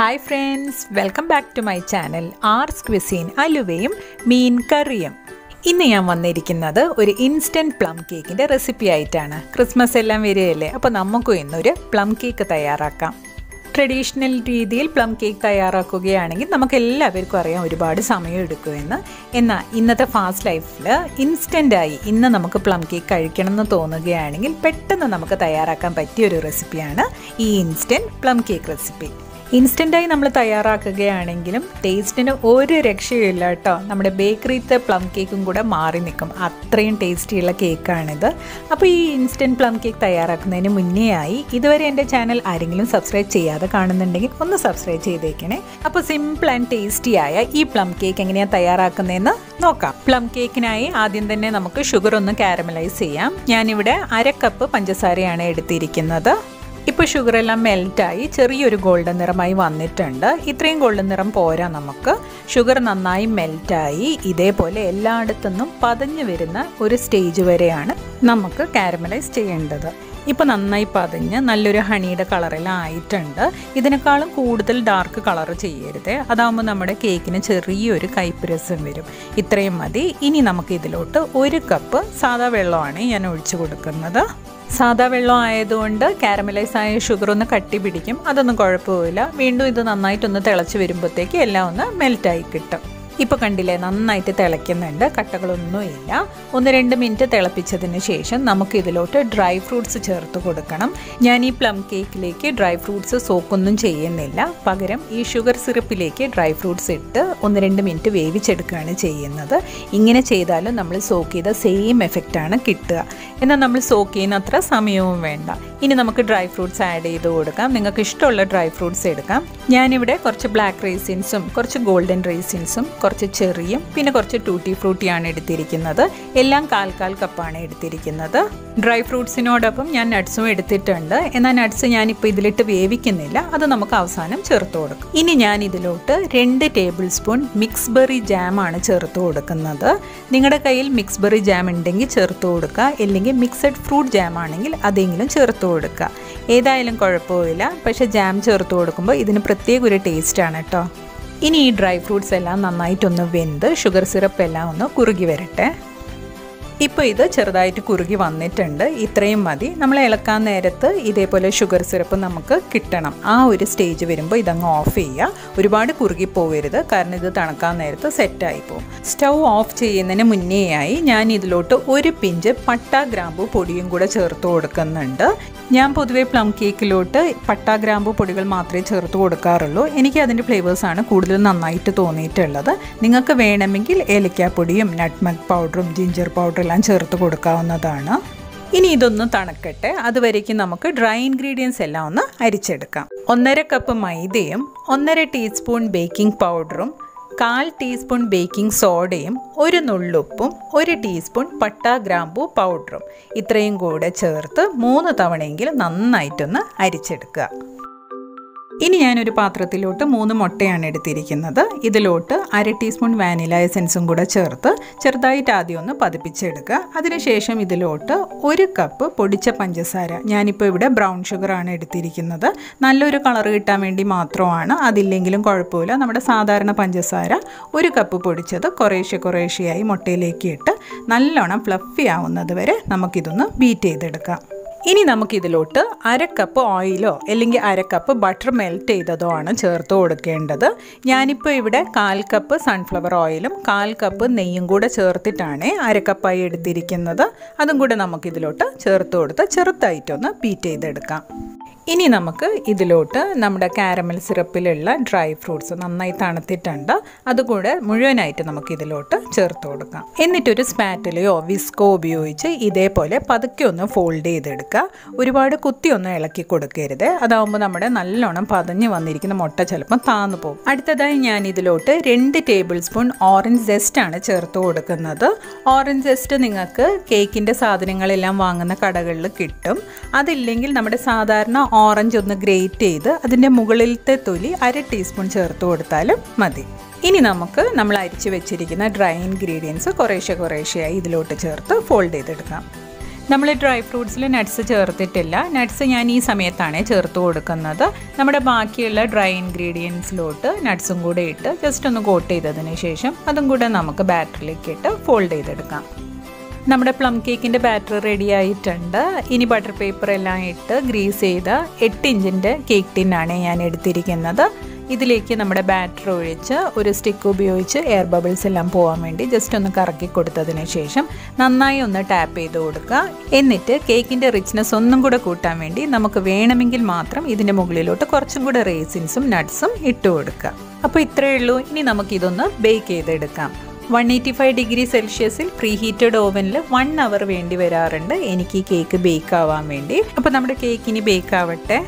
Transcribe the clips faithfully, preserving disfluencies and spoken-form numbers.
Hi friends, welcome back to my channel R's cuisine. അലുവയും മീൻ കറിയും. ഇന്ന് ഞാൻ വന്നിരിക്കുന്നത് ഒരു ഇൻസ്റ്റൻറ്റ് പ്ലം കേക്കിൻ്റെ റെസിപ്പി ആയിട്ടാണ്. ക്രിസ്മസ് എല്ലാം വരികയല്ലേ, അപ്പോൾ നമുക്കും ഇന്നൊരു പ്ലം കേക്ക് തയ്യാറാക്കാം. ട്രഡീഷണൽ രീതിയിൽ പ്ലം കേക്ക് തയ്യാറാക്കുകയാണെങ്കിൽ നമുക്ക് എല്ലാവർക്കും അറിയാം ഒരുപാട് സമയം എടുക്കുമെന്ന്. എന്നാൽ ഇന്നത്തെ ഫാസ്റ്റ് ലൈഫിൽ ഇൻസ്റ്റൻ്റായി ഇന്ന് നമുക്ക് പ്ലം കേക്ക് കഴിക്കണം എന്ന് തോന്നുകയാണെങ്കിൽ പെട്ടെന്ന് നമുക്ക് തയ്യാറാക്കാൻ പറ്റിയൊരു റെസിപ്പിയാണ് ഈ ഇൻസ്റ്റൻറ്റ് പ്ലം കേക്ക് റെസിപ്പി. ഇൻസ്റ്റൻ്റായി നമ്മൾ തയ്യാറാക്കുകയാണെങ്കിലും ടേസ്റ്റിന് ഒരു രക്ഷയില്ല കേട്ടോ. നമ്മുടെ ബേക്കറിയിലത്തെ പ്ലം കേക്കും കൂടെ മാറി നിൽക്കും, അത്രയും ടേസ്റ്റിയുള്ള കേക്കാണിത്. അപ്പോൾ ഈ ഇൻസ്റ്റൻറ്റ് പ്ലം കേക്ക് തയ്യാറാക്കുന്നതിന് മുന്നേ ആയി ഇതുവരെ എൻ്റെ ചാനൽ ആരെങ്കിലും സബ്സ്ക്രൈബ് ചെയ്യാതെ കാണുന്നുണ്ടെങ്കിൽ ഒന്ന് സബ്സ്ക്രൈബ് ചെയ്തേക്കണേ. അപ്പോൾ സിമ്പിൾ ആൻഡ് ടേസ്റ്റി ആയ ഈ പ്ലം കേക്ക് എങ്ങനെയാണ് തയ്യാറാക്കുന്നതെന്ന് നോക്കാം. പ്ലം കേക്കിനായി ആദ്യം തന്നെ നമുക്ക് ഷുഗർ ഒന്ന് കാരമലൈസ് ചെയ്യാം. ഞാനിവിടെ അര കപ്പ് പഞ്ചസാരയാണ് എടുത്തിരിക്കുന്നത്. ഇപ്പോൾ ഷുഗറെല്ലാം മെൽറ്റായി ചെറിയൊരു ഗോൾഡൻ നിറമായി വന്നിട്ടുണ്ട്. ഇത്രയും ഗോൾഡൻ നിറം പോരാ നമുക്ക്. ഷുഗർ നന്നായി മെൽറ്റായി ഇതേപോലെ എല്ലായിടത്തുനിന്നും പതഞ്ഞു വരുന്ന ഒരു സ്റ്റേജ് വരെയാണ് നമുക്ക് കാരമലൈസ് ചെയ്യേണ്ടത്. ഇപ്പോൾ നന്നായി പതഞ്ഞ് നല്ലൊരു ഹണിയുടെ കളറെല്ലാം ആയിട്ടുണ്ട്. ഇതിനേക്കാളും കൂടുതൽ ഡാർക്ക് കളർ ചെയ്യരുത്, അതാകുമ്പോൾ നമ്മുടെ കേക്കിന് ചെറിയൊരു കയ്പ്പ് രസം വരും. ഇത്രയും മതി. ഇനി നമുക്ക് ഇതിലോട്ട് ഒരു കപ്പ് സാധാ വെള്ളമാണ് ഞാൻ ഒഴിച്ചു കൊടുക്കുന്നത്. സാധാ വെള്ളം ആയതുകൊണ്ട് കാരമലൈസ് ആയ ഷുഗർ ഒന്ന് കട്ടി പിടിക്കും, അതൊന്നും കുഴപ്പമില്ല. വീണ്ടും ഇത് നന്നായിട്ടൊന്ന് തിളച്ച് വരുമ്പോഴത്തേക്ക് എല്ലാം ഒന്ന് മെൽറ്റായി കിട്ടും. ഇപ്പോൾ കണ്ടില്ലേ, നന്നായിട്ട് തിളയ്ക്കുന്നുണ്ട്, കട്ടകളൊന്നുമില്ല. ഒന്ന് രണ്ട് മിനിറ്റ് തിളപ്പിച്ചതിന് ശേഷം നമുക്കിതിലോട്ട് ഡ്രൈ ഫ്രൂട്ട്സ് ചേർത്ത് കൊടുക്കണം. ഞാൻ ഈ പ്ലം കേക്കിലേക്ക് ഡ്രൈ ഫ്രൂട്ട്സ് സോക്കൊന്നും ചെയ്യുന്നില്ല, പകരം ഈ ഷുഗർ സിറപ്പിലേക്ക് ഡ്രൈ ഫ്രൂട്ട്സ് ഇട്ട് ഒന്ന് രണ്ട് മിനിറ്റ് വേവിച്ചെടുക്കുകയാണ് ചെയ്യുന്നത്. ഇങ്ങനെ ചെയ്താലും നമ്മൾ സോക്ക് ചെയ്ത സെയിം എഫക്റ്റാണ് കിട്ടുക. എന്നാൽ നമ്മൾ സോക്ക് ചെയ്യുന്ന അത്ര സമയവും വേണ്ട. ഇനി നമുക്ക് ഡ്രൈ ഫ്രൂട്ട്സ് ആഡ് ചെയ്ത് കൊടുക്കാം. നിങ്ങൾക്ക് ഇഷ്ടമുള്ള ഡ്രൈ ഫ്രൂട്ട്സ് എടുക്കാം. ഞാനിവിടെ കുറച്ച് ബ്ലാക്ക് റേസിൻസും കുറച്ച് ഗോൾഡൻ റേസിൻസും കുറച്ച് ചെറിയും പിന്നെ കുറച്ച് ടൂട്ടി ഫ്രൂട്ടിയാണ് എടുത്തിരിക്കുന്നത്. എല്ലാം കാൽ കാൽ കപ്പാണ് എടുത്തിരിക്കുന്നത്. ഡ്രൈ ഫ്രൂട്ട്സിനോടൊപ്പം ഞാൻ നട്ട്സും എടുത്തിട്ടുണ്ട്. എന്നാൽ നട്ട്സ് ഞാനിപ്പോൾ ഇതിലിട്ട് വേവിക്കുന്നില്ല, അത് നമുക്ക് അവസാനം ചേർത്ത് കൊടുക്കും. ഇനി ഞാൻ ഇതിലോട്ട് രണ്ട് ടേബിൾ സ്പൂൺ മിക്സ് ബെറി ജാമാണ് ചേർത്ത് കൊടുക്കുന്നത്. നിങ്ങളുടെ കയ്യിൽ മിക്സ് ബെറി ജാം ഉണ്ടെങ്കിൽ ചേർത്ത് കൊടുക്കുക, അല്ലെങ്കിൽ മിക്സഡ് ഫ്രൂട്ട് ജാം ആണെങ്കിൽ അതെങ്കിലും ചേർത്ത് കൊടുക്കുക. ഏതായാലും കുഴപ്പമില്ല, പക്ഷേ ജാം ചേർത്ത് കൊടുക്കുമ്പോൾ ഇതിന് പ്രത്യേക ഒരു ടേസ്റ്റാണ് കേട്ടോ. ഇനി ഈ ഡ്രൈ ഫ്രൂട്ട്സ് എല്ലാം നന്നായിട്ടൊന്ന് വെന്ത് ഷുഗർ സിറപ്പ് എല്ലാം ഒന്ന് കുറുകി വരട്ടെ. ഇപ്പോൾ ഇത് ചെറുതായിട്ട് കുറുകി വന്നിട്ടുണ്ട്. ഇത്രയും മതി. നമ്മൾ ഇളക്കാൻ നേരത്ത് ഇതേപോലെ ഷുഗർ സിറപ്പ് നമുക്ക് കിട്ടണം. ആ ഒരു സ്റ്റേജ് വരുമ്പോൾ ഇതങ്ങ് ഓഫ് ചെയ്യുക. ഒരുപാട് കുറുകി പോകരുത്, കാരണം ഇത് തണുക്കാൻ നേരത്ത് സെറ്റായി പോകും. സ്റ്റൗ ഓഫ് ചെയ്യുന്നതിന് മുന്നേയായി ഞാൻ ഇതിലോട്ട് ഒരു പിഞ്ച് പട്ട ഗ്രാമ്പു പൊടിയും കൂടെ ചേർത്ത് കൊടുക്കുന്നുണ്ട്. ഞാൻ പൊതുവേ പ്ലം കേക്കിലോട്ട് പട്ട ഗ്രാമ്പു പൊടികൾ മാത്രമേ ചേർത്ത് കൊടുക്കാറുള്ളൂ. എനിക്ക് അതിൻ്റെ ഫ്ലേവേഴ്സാണ് കൂടുതൽ നന്നായിട്ട് തോന്നിയിട്ടുള്ളത്. നിങ്ങൾക്ക് വേണമെങ്കിൽ ഏലക്കാപ്പൊടിയും നട്ട്മഗ് പൗഡറും ജിഞ്ചർ പൗഡറും എല്ലാം ചേർത്ത് കൊടുക്കാവുന്നതാണ്. ഇനി ഇതൊന്ന് തണുക്കട്ടെ, അതുവരേക്കും നമുക്ക് ഡ്രൈ ഇൻഗ്രീഡിയൻസ് എല്ലാം ഒന്ന് അരിച്ചെടുക്കാം. ഒന്നര കപ്പ് മൈദയും ഒന്നര ടീസ്പൂൺ ബേക്കിംഗ് പൗഡറും കാൽ ടീസ്പൂൺ ബേക്കിംഗ് സോഡയും ഒരു നുള്ളുപ്പും ഒരു ടീസ്പൂൺ പട്ട ഗ്രാമ്പൂ പൗഡറും ഇത്രയും കൂടെ ചേർത്ത് മൂന്ന് തവണയെങ്കിലും നന്നായിട്ടൊന്ന് അരിച്ചെടുക്കുക. ഇനി ഞാനൊരു പാത്രത്തിലോട്ട് മൂന്ന് മുട്ടയാണ് എടുത്തിരിക്കുന്നത്. ഇതിലോട്ട് അര ടീസ്പൂൺ വാനില എസൻസും കൂടെ ചേർത്ത് ചെറുതായിട്ട് ആദ്യം ഒന്ന് പതിപ്പിച്ചെടുക്കുക. അതിനുശേഷം ഇതിലോട്ട് ഒരു കപ്പ് പൊടിച്ച പഞ്ചസാര. ഞാനിപ്പോൾ ഇവിടെ ബ്രൗൺ ഷുഗറാണ് എടുത്തിരിക്കുന്നത്. നല്ലൊരു കളർ കിട്ടാൻ വേണ്ടി മാത്രമാണ്, അതില്ലെങ്കിലും കുഴപ്പമില്ല. നമ്മുടെ സാധാരണ പഞ്ചസാര ഒരു കപ്പ് പൊടിച്ചത് കുറേശ്ശെ കുറേശ്ശെയായി മുട്ടയിലേക്ക് ഇട്ട് നല്ലോണം ഫ്ലഫി ആവുന്നത് വരെ നമുക്കിതൊന്ന് ബീറ്റ് ചെയ്തെടുക്കാം. ഇനി നമുക്കിതിലോട്ട് അര കപ്പ് ഓയിലോ അല്ലെങ്കിൽ അര കപ്പ് ബട്ടർ മെൽറ്റ് ചെയ്തതോ ആണ് ചേർത്ത് കൊടുക്കേണ്ടത്. ഞാനിപ്പോൾ ഇവിടെ കാൽ കപ്പ് സൺഫ്ലവർ ഓയിലും കാൽ കപ്പ് നെയ്യും കൂടെ ചേർത്തിട്ടാണ് അര കപ്പായി എടുത്തിരിക്കുന്നത്. അതും കൂടെ നമുക്കിതിലോട്ട് ചേർത്ത് കൊടുത്ത് ചെറുതായിട്ടൊന്ന് ബീറ്റ് ചെയ്തെടുക്കാം. ഇനി നമുക്ക് ഇതിലോട്ട് നമ്മുടെ കാരമൽ സിറപ്പിലുള്ള ഡ്രൈ ഫ്രൂട്ട്സ് നന്നായി തണുത്തിട്ടുണ്ട്, അതുകൂടെ മുഴുവനായിട്ട് നമുക്കിതിലോട്ട് ചേർത്ത് കൊടുക്കാം. എന്നിട്ടൊരു സ്പാറ്റലയോ വിസ്കോ ഉപയോഗിച്ച് ഇതേപോലെ പതുക്കെ ഒന്ന് ഫോൾഡ് ചെയ്തെടുക്കുക. ഒരുപാട് കുത്തിയൊന്നും ഇളക്കി കൊടുക്കരുത്, അതാകുമ്പോൾ നമ്മുടെ നല്ലോണം പതഞ്ഞ് വന്നിരിക്കുന്ന മുട്ട ചിലപ്പം താന്നു പോകും. അടുത്തതായി ഞാൻ ഇതിലോട്ട് രണ്ട് ടേബിൾ സ്പൂൺ ഓറഞ്ച് ജെസ്റ്റാണ് ചേർത്ത് കൊടുക്കുന്നത്. ഓറഞ്ച് ജെസ്റ്റ് നിങ്ങൾക്ക് കേക്കിൻ്റെ സാധനങ്ങളെല്ലാം വാങ്ങുന്ന കടകളിൽ കിട്ടും. അതില്ലെങ്കിൽ നമ്മുടെ സാധാരണ ഓറഞ്ച് ഒന്ന് ഗ്രേറ്റ് ചെയ്ത് അതിൻ്റെ മുകളിലത്തെ തൊലി അര ടീസ്പൂൺ ചേർത്ത് കൊടുത്താലും മതി. ഇനി നമുക്ക് നമ്മൾ അരിച്ചു വെച്ചിരിക്കുന്ന ഡ്രൈ ഇൻഗ്രീഡിയൻസ് കുറേശ്ശെ കുറേശ്ശെയായി ഇതിലോട്ട് ചേർത്ത് ഫോൾഡ് ചെയ്തെടുക്കാം. നമ്മൾ ഡ്രൈ ഫ്രൂട്ട്സിൽ നട്ട്സ് ചേർത്തിട്ടില്ല. നട്ട്സ് ഞാൻ ഈ സമയത്താണ് ചേർത്ത് കൊടുക്കുന്നത്. നമ്മുടെ ബാക്കിയുള്ള ഡ്രൈ ഇൻഗ്രീഡിയൻസിലോട്ട് നട്ട്സും കൂടെ ഇട്ട് ജസ്റ്റ് ഒന്ന് കോട്ട് ചെയ്തതിന് ശേഷം അതും കൂടെ നമുക്ക് ബാറ്ററിലേക്ക് ഇട്ട് ഫോൾഡ് ചെയ്തെടുക്കാം. നമ്മുടെ പ്ലം കേക്കിൻ്റെ ബാറ്റർ റെഡി ആയിട്ടുണ്ട്. ഇനി ബട്ടർ പേപ്പർ എല്ലാം ഇട്ട് ഗ്രീസ് ചെയ്ത് എട്ട് ഇഞ്ചിൻ്റെ കേക്ക് ടിന്നാണ് ഞാൻ എടുത്തിരിക്കുന്നത്. ഇതിലേക്ക് നമ്മുടെ ബാറ്റർ ഒഴിച്ച് ഒരു സ്റ്റിക്ക് ഉപയോഗിച്ച് എയർ ബബിൾസ് എല്ലാം പോകാൻ വേണ്ടി ജസ്റ്റ് ഒന്ന് കറക്കി കൊടുത്തതിന് ശേഷം നന്നായി ഒന്ന് ടാപ്പ് ചെയ്ത് കൊടുക്കുക. എന്നിട്ട് കേക്കിൻ്റെ റിച്ച്നെസ് ഒന്നും കൂടെ കൂട്ടാൻ വേണ്ടി നമുക്ക് വേണമെങ്കിൽ മാത്രം ഇതിൻ്റെ മുകളിലോട്ട് കുറച്ചും കൂടെ റേസിൻസും നട്ട്സും ഇട്ട് കൊടുക്കുക. അപ്പോൾ ഇത്രയേ ഉള്ളൂ. ഇനി നമുക്കിതൊന്ന് ബേക്ക് ചെയ്തെടുക്കാം. വൺ എയ്റ്റി ഫൈവ് ഡിഗ്രി സെൽഷ്യസിൽ പ്രീ ഹീറ്റഡ് ഓവനിൽ വൺ അവർ വേണ്ടി വരാറുണ്ട് എനിക്ക് ഈ കേക്ക് ബേക്ക് ആവാൻ വേണ്ടി. അപ്പോൾ നമ്മുടെ കേക്കിനി ബേക്ക് ആവട്ടെ.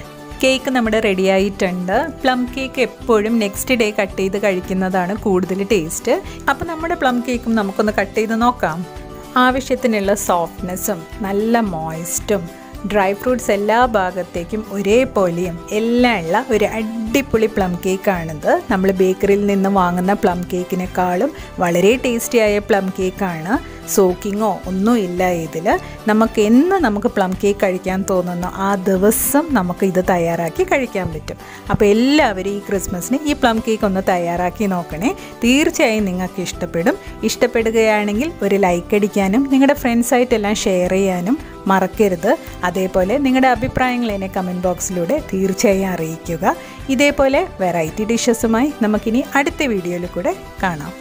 കേക്ക് നമ്മുടെ റെഡി ആയിട്ടുണ്ട്. പ്ലം കേക്ക് എപ്പോഴും നെക്സ്റ്റ് ഡേ കട്ട് ചെയ്ത് കഴിക്കുന്നതാണ് കൂടുതൽ ടേസ്റ്റ്. അപ്പോൾ നമ്മുടെ പ്ലം കേക്കും നമുക്കൊന്ന് കട്ട് ചെയ്ത് നോക്കാം. ആവശ്യത്തിനുള്ള സോഫ്റ്റ്നെസ്സും നല്ല മോയ്സ്റ്റും ഡ്രൈ ഫ്രൂട്ട്സ് എല്ലാ ഭാഗത്തേക്കും ഒരേപോലെയും എല്ലാം ഉള്ള ഒരു അടിപൊളി പ്ലം കേക്കാണിത്. നമ്മൾ ബേക്കറിയിൽ നിന്ന് വാങ്ങുന്ന പ്ലം കേക്കിനേക്കാളും വളരെ ടേസ്റ്റിയായ പ്ലം കേക്കാണ്. സോക്കിങ്ങോ ഒന്നും ഇല്ല ഇതിൽ. നമുക്ക് എന്ന് നമുക്ക് പ്ലം കേക്ക് കഴിക്കാൻ തോന്നുന്നു ആ ദിവസം നമുക്ക് ഇത് തയ്യാറാക്കി കഴിക്കാൻ പറ്റും. അപ്പോൾ എല്ലാവരും ഈ ക്രിസ്മസിന് ഈ പ്ലം കേക്ക് ഒന്ന് തയ്യാറാക്കി നോക്കണേ. തീർച്ചയായും നിങ്ങൾക്ക് ഇഷ്ടപ്പെടും. ഇഷ്ടപ്പെടുകയാണെങ്കിൽ ഒരു ലൈക്ക് അടിക്കാനും നിങ്ങളുടെ ഫ്രണ്ട്സായിട്ടെല്ലാം ഷെയർ ചെയ്യാനും മറക്കരുത്. അതേപോലെ നിങ്ങളുടെ അഭിപ്രായങ്ങൾ എന്നെ കമൻറ്റ് ബോക്സിലൂടെ തീർച്ചയായും അറിയിക്കുക. ഇതേപോലെ വെറൈറ്റി ഡിഷസുമായി നമുക്കിനി അടുത്ത വീഡിയോയിൽ കൂടെ കാണാം.